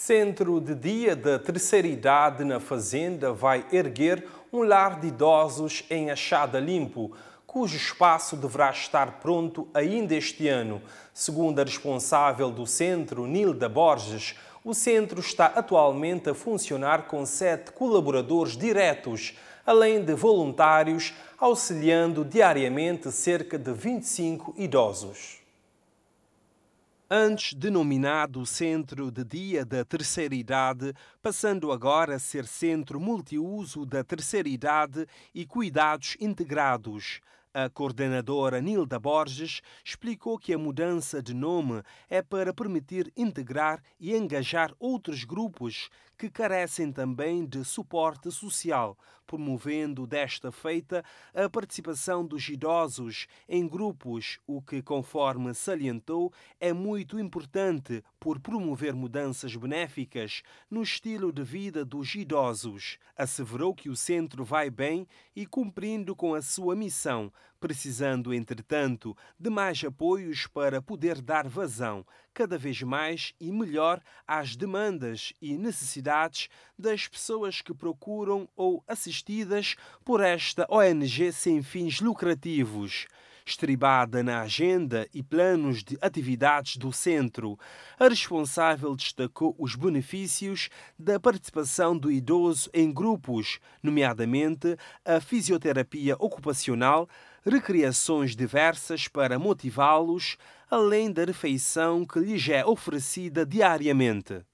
Centro de Dia da Terceira Idade na Fazenda vai erguer um lar de idosos em Achada Limpo, cujo espaço deverá estar pronto ainda este ano. Segundo a responsável do centro, Nilda Borges, o centro está atualmente a funcionar com 7 colaboradores diretos, além de voluntários, auxiliando diariamente cerca de 25 idosos. Antes denominado Centro de Dia da Terceira Idade, passando agora a ser Centro Multiuso da Terceira Idade e Cuidados Integrados. A coordenadora Nilda Borges explicou que a mudança de nome é para permitir integrar e engajar outros grupos que carecem também de suporte social, promovendo desta feita a participação dos idosos em grupos, o que, conforme salientou, é muito importante por promover mudanças benéficas no estilo de vida dos idosos. Asseverou que o centro vai bem e cumprindo com a sua missão, precisando, entretanto, de mais apoios para poder dar vazão, cada vez mais e melhor, às demandas e necessidades das pessoas que procuram ou assistidas por esta ONG sem fins lucrativos. Estribada na agenda e planos de atividades do centro, a responsável destacou os benefícios da participação do idoso em grupos, nomeadamente a fisioterapia ocupacional, recreações diversas para motivá-los, além da refeição que lhes é oferecida diariamente.